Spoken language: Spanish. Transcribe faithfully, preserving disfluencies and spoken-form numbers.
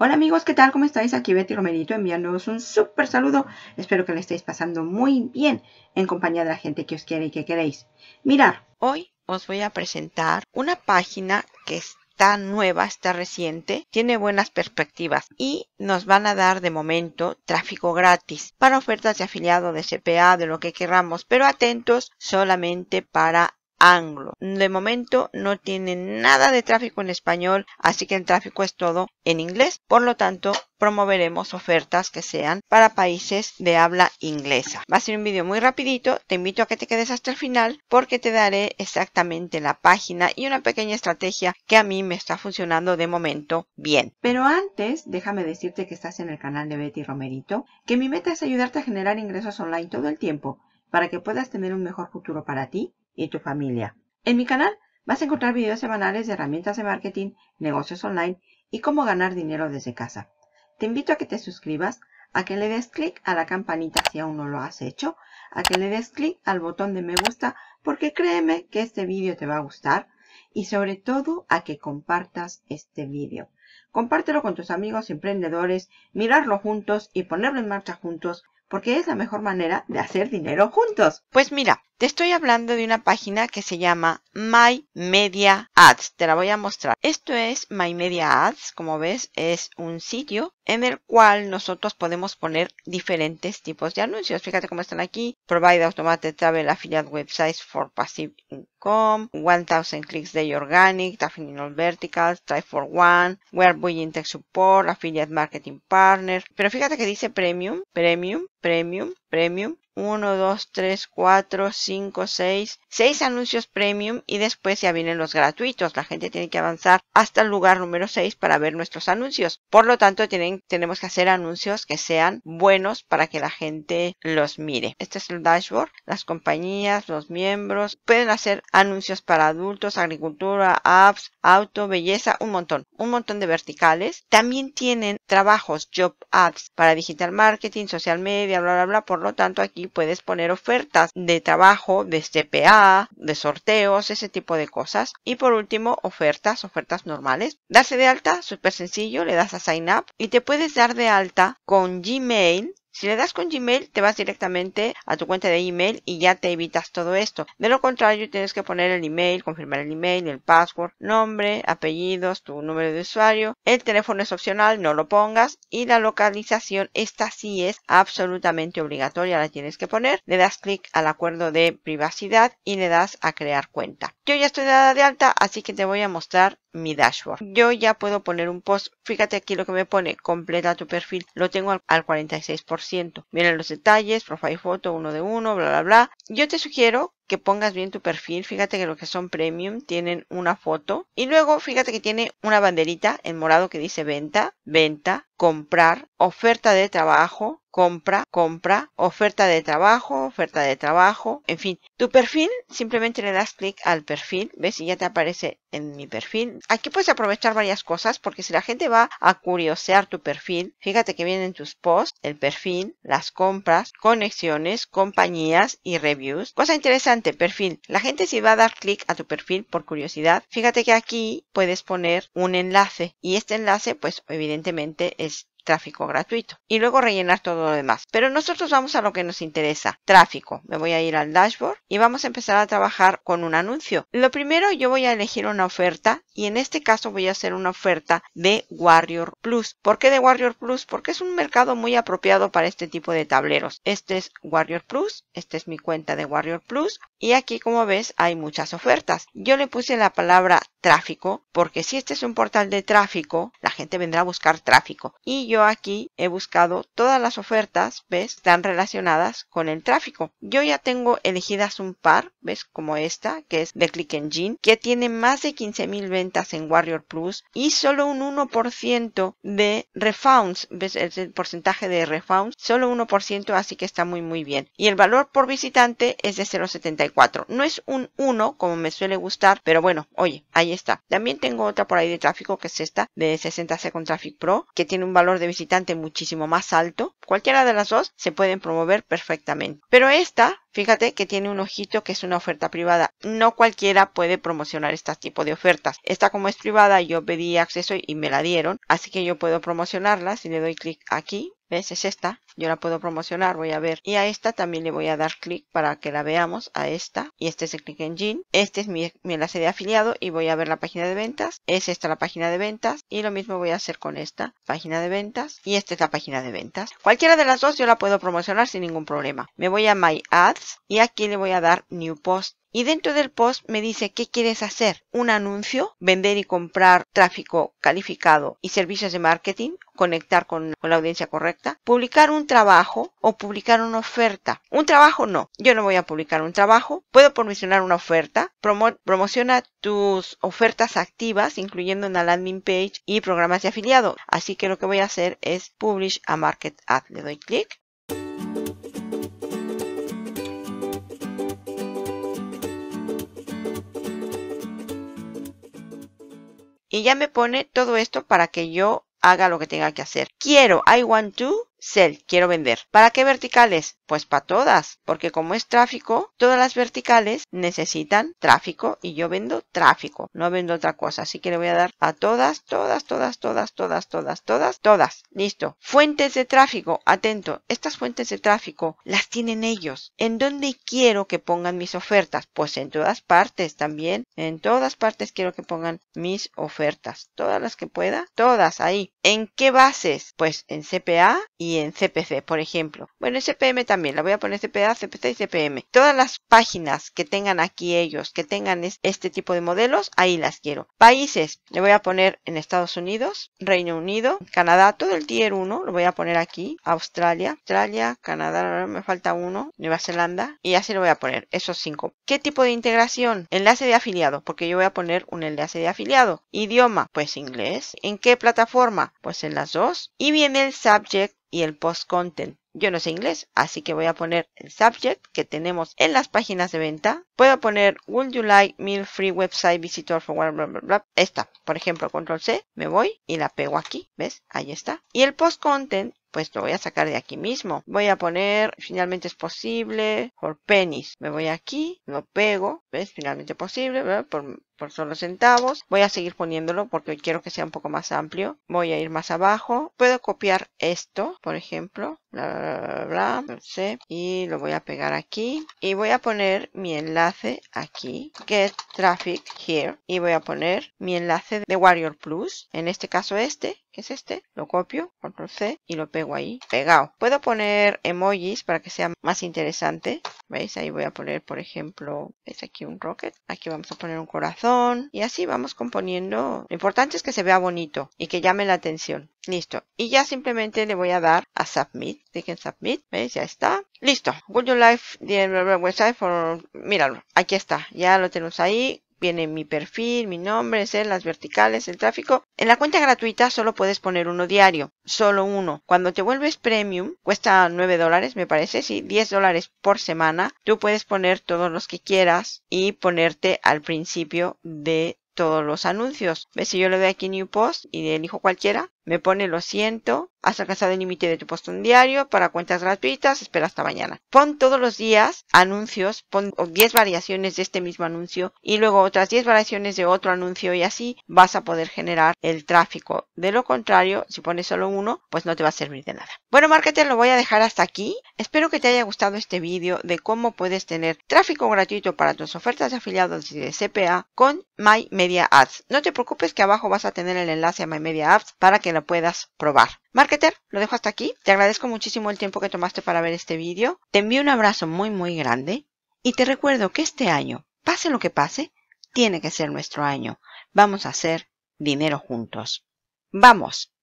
Hola amigos, ¿qué tal? ¿Cómo estáis? Aquí Betty Romerito enviándoos un súper saludo. Espero que le estéis pasando muy bien en compañía de la gente que os quiere y que queréis. Mirad, hoy os voy a presentar una página que está nueva, está reciente, tiene buenas perspectivas y nos van a dar de momento tráfico gratis para ofertas de afiliado, de C P A, de lo que queramos, pero atentos, solamente para anglo. De momento no tiene nada de tráfico en español, así que el tráfico es todo en inglés. Por lo tanto, promoveremos ofertas que sean para países de habla inglesa. Va a ser un vídeo muy rapidito. Te invito a que te quedes hasta el final porque te daré exactamente la página y una pequeña estrategia que a mí me está funcionando de momento bien. Pero antes, déjame decirte que estás en el canal de Betty Romerito, que mi meta es ayudarte a generar ingresos online todo el tiempo para que puedas tener un mejor futuro para ti y tu familia. En mi canal vas a encontrar videos semanales de herramientas de marketing, negocios online y cómo ganar dinero desde casa. Te invito a que te suscribas, a que le des clic a la campanita si aún no lo has hecho, a que le des clic al botón de me gusta porque créeme que este vídeo te va a gustar y sobre todo a que compartas este vídeo. Compártelo con tus amigos emprendedores, mirarlo juntos y ponerlo en marcha juntos, porque es la mejor manera de hacer dinero juntos. Pues mira, te estoy hablando de una página que se llama MyMediaAds. Te la voy a mostrar. Esto es MyMediaAds. Como ves, es un sitio en el cual nosotros podemos poner diferentes tipos de anuncios. Fíjate cómo están aquí. Provide Automated Travel Affiliate Websites for Passive Income. one thousand Clicks Day Organic. Traffic in All Verticals. Try for One. We're Buying Tech Support. Affiliate Marketing Partner. Pero fíjate que dice Premium. Premium. Premium, Premium, uno, dos, tres, cuatro, cinco, seis, seis anuncios Premium y después ya vienen los gratuitos. La gente tiene que avanzar hasta el lugar número seis para ver nuestros anuncios. Por lo tanto, tienen, tenemos que hacer anuncios que sean buenos para que la gente los mire. Este es el dashboard, las compañías, los miembros. Pueden hacer anuncios para adultos, agricultura, apps, auto, belleza, un montón. Un montón de verticales. También tienen trabajos, job ads para digital marketing, social media, bla, bla, bla. Por lo tanto, aquí puedes poner ofertas de trabajo, de C P A, de sorteos, ese tipo de cosas. Y por último, ofertas, ofertas normales. Darse de alta, súper sencillo, le das a Sign Up y te puedes dar de alta con Gmail. Si le das con Gmail, te vas directamente a tu cuenta de email y ya te evitas todo esto. De lo contrario, tienes que poner el email, confirmar el email, el password, nombre, apellidos, tu número de usuario. El teléfono es opcional, no lo pongas. Y la localización, esta sí es absolutamente obligatoria, la tienes que poner. Le das clic al acuerdo de privacidad y le das a crear cuenta. Yo ya estoy dada de alta, así que te voy a mostrar mi dashboard. Yo ya puedo poner un post. Fíjate aquí lo que me pone. Completa tu perfil. Lo tengo al, al cuarenta y seis por ciento. Miren los detalles. Profile photo, uno de uno, bla, bla, bla. Yo te sugiero que pongas bien tu perfil. Fíjate que los que son premium tienen una foto. Y luego fíjate que tiene una banderita en morado que dice venta, venta, comprar, oferta de trabajo, compra, compra, oferta de trabajo, oferta de trabajo. En fin, tu perfil, simplemente le das clic al perfil. ¿Ves? Y ya te aparece en mi perfil. Aquí puedes aprovechar varias cosas porque si la gente va a curiosear tu perfil, fíjate que vienen tus posts, el perfil, las compras, conexiones, compañías y reviews. Cosa interesante. Perfil. La gente si va a dar clic a tu perfil por curiosidad, fíjate que aquí puedes poner un enlace y este enlace pues evidentemente es tráfico gratuito y luego rellenar todo lo demás. Pero nosotros vamos a lo que nos interesa, tráfico. Me voy a ir al dashboard y vamos a empezar a trabajar con un anuncio. Lo primero, yo voy a elegir una oferta y en este caso voy a hacer una oferta de Warrior Plus. ¿Por qué de Warrior Plus? Porque es un mercado muy apropiado para este tipo de tableros. Este es Warrior Plus, esta es mi cuenta de Warrior Plus y aquí como ves hay muchas ofertas. Yo le puse la palabra tráfico porque si este es un portal de tráfico, la gente vendrá a buscar tráfico y yo Yo aquí he buscado todas las ofertas, ¿ves? Están relacionadas con el tráfico. Yo ya tengo elegidas un par, ¿ves? Como esta, que es de Click Engine, que tiene más de quince mil ventas en Warrior Plus y solo un uno por ciento de refunds, ¿ves? El porcentaje de refunds, solo uno por ciento, así que está muy, muy bien. Y el valor por visitante es de cero coma setenta y cuatro el cuatro. No es un uno como me suele gustar, pero bueno, oye, ahí está. También tengo otra por ahí de tráfico, que es esta de sesenta Second Traffic Pro, que tiene un valor de visitante muchísimo más alto. Cualquiera de las dos se pueden promover perfectamente. Pero esta, fíjate que tiene un ojito que es una oferta privada. No cualquiera puede promocionar este tipo de ofertas. Esta, como es privada, yo pedí acceso y me la dieron. Así que yo puedo promocionarla. Si le doy clic aquí, ¿ves? Es esta. Yo la puedo promocionar. Voy a ver. Y a esta también le voy a dar clic para que la veamos. A esta. Y este es el Click Engine. Este es mi, mi enlace de afiliado. Y voy a ver la página de ventas. Es esta la página de ventas. Y lo mismo voy a hacer con esta. Página de ventas. Y esta es la página de ventas. Cualquiera de las dos yo la puedo promocionar sin ningún problema. Me voy a My Ads. Y aquí le voy a dar New Post. Y dentro del post me dice qué quieres hacer, un anuncio, vender y comprar tráfico calificado y servicios de marketing, conectar con, con la audiencia correcta, publicar un trabajo o publicar una oferta. Un trabajo no, yo no voy a publicar un trabajo, puedo promocionar una oferta, promo, promociona tus ofertas activas incluyendo una landing page y programas de afiliado. Así que lo que voy a hacer es Publish a Market Ad, le doy clic. Y ya me pone todo esto para que yo haga lo que tenga que hacer. Quiero, I want to sell, quiero vender. ¿Para qué verticales? Pues para todas, porque como es tráfico, todas las verticales necesitan tráfico y yo vendo tráfico, no vendo otra cosa. Así que le voy a dar a todas, todas, todas, todas, todas, todas, todas, todas. Listo. Fuentes de tráfico, atento, estas fuentes de tráfico las tienen ellos. ¿En dónde quiero que pongan mis ofertas? Pues en todas partes también, en todas partes quiero que pongan mis ofertas. Todas las que pueda, todas ahí. ¿En qué bases? Pues en C P A y en C P C, por ejemplo. Bueno, en C P M también. También la voy a poner C P A, C P C y C P M. Todas las páginas que tengan aquí ellos, que tengan este tipo de modelos, ahí las quiero. Países, le voy a poner en Estados Unidos, Reino Unido, Canadá, todo el tier uno, lo voy a poner aquí. Australia, Australia, Canadá, me falta uno, Nueva Zelanda, y así lo voy a poner, esos cinco. ¿Qué tipo de integración? Enlace de afiliado, porque yo voy a poner un enlace de afiliado. Idioma, pues inglés. ¿En qué plataforma? Pues en las dos. Y viene el subject y el post content. Yo no sé inglés, así que voy a poner el subject que tenemos en las páginas de venta. Puedo poner Would you like meal free website visitor for bla, bla, bla, bla. Esta, por ejemplo, control C, me voy y la pego aquí, ¿ves? Ahí está. Y el post content, pues lo voy a sacar de aquí mismo. Voy a poner, finalmente es posible, por pennies. Me voy aquí, lo pego, ¿ves? Finalmente posible, ¿verdad? Por... por solo centavos. Voy a seguir poniéndolo porque quiero que sea un poco más amplio. Voy a ir más abajo. Puedo copiar esto, por ejemplo. Bla, bla, bla, bla, bla. Y lo voy a pegar aquí. Y voy a poner mi enlace aquí. Get Traffic Here. Y voy a poner mi enlace de Warrior Plus. En este caso este, que es este. Lo copio. Control C. Y lo pego ahí. Pegado. Puedo poner emojis para que sea más interesante. ¿Veis? Ahí voy a poner, por ejemplo, ¿veis aquí un rocket? Aquí vamos a poner un corazón. Y así vamos componiendo. Lo importante es que se vea bonito y que llame la atención. Listo. Y ya simplemente le voy a dar a Submit. Clic en Submit. ¿Veis? Ya está. Listo. Would you like the website for... Míralo. Aquí está. Ya lo tenemos ahí. Viene mi perfil, mi nombre, las verticales, el tráfico. En la cuenta gratuita solo puedes poner uno diario, solo uno. Cuando te vuelves premium, cuesta nueve dólares, me parece, sí, diez dólares por semana. Tú puedes poner todos los que quieras y ponerte al principio de todos los anuncios. ¿Ves? Si yo le doy aquí New Post y elijo cualquiera, me pone lo siento, has alcanzado el límite de tu postón diario para cuentas gratuitas, espera hasta mañana. Pon todos los días anuncios, pon diez variaciones de este mismo anuncio y luego otras diez variaciones de otro anuncio y así vas a poder generar el tráfico. De lo contrario, si pones solo uno, pues no te va a servir de nada. Bueno, marketer, lo voy a dejar hasta aquí. Espero que te haya gustado este vídeo de cómo puedes tener tráfico gratuito para tus ofertas de afiliados y de C P A con MyMediaAds. No te preocupes que abajo vas a tener el enlace a MyMediaAds para que lo puedas probar. Marketer, lo dejo hasta aquí. Te agradezco muchísimo el tiempo que tomaste para ver este vídeo. Te envío un abrazo muy muy grande y te recuerdo que este año, pase lo que pase, tiene que ser nuestro año. Vamos a hacer dinero juntos. ¡Vamos!